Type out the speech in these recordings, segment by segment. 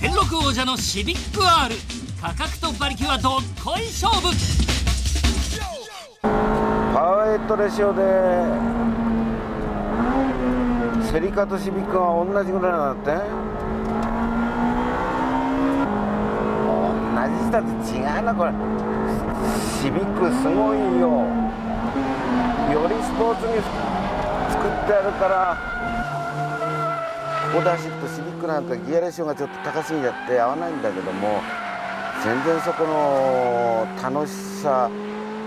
戦六王者のシビック R、 価格と馬力はどっこい勝負。パワーヘッドレシオでセリカとシビックは同じぐらいなんだって。同じしたって違うなこれ。シビックすごいよ。よりスポーツに作ってあるから。オーダーシップシビックなんかギアレシオがちょっと高すぎちゃって合わないんだけども、全然そこの楽しさ、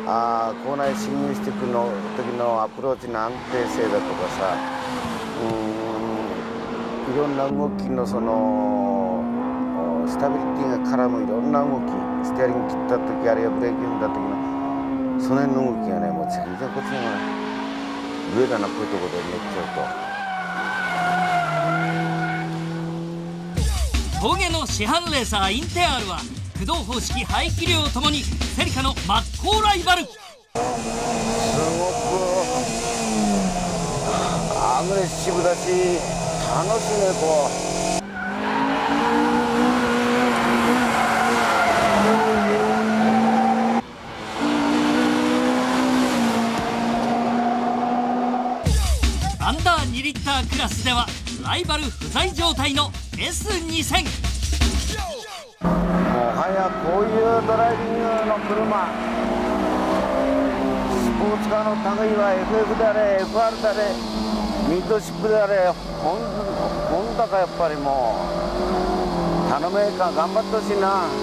コーナーに進入していくの時のアプローチの安定性だとかさ、いろんな動きのそのスタビリティが絡むいろんな動き、ステアリング切った時あるいはブレーキ踏んだ時のその辺の動きがね、もう全然こっちの方が上だなこういうとこでめっちゃうと。峠の市販レーサーインテアールは駆動方式、排気量ともにセリカの真っ向ライバル。すごくアグレッシブだし楽しいね。こうアンダー2リッタークラスではライバル不在状態のS2000。 もはやこういうドライビングの車、スポーツカーの類は FF であれ FR であれミッドシップであれホンダかやっぱりもう他のメーカー頑張ってほしいな。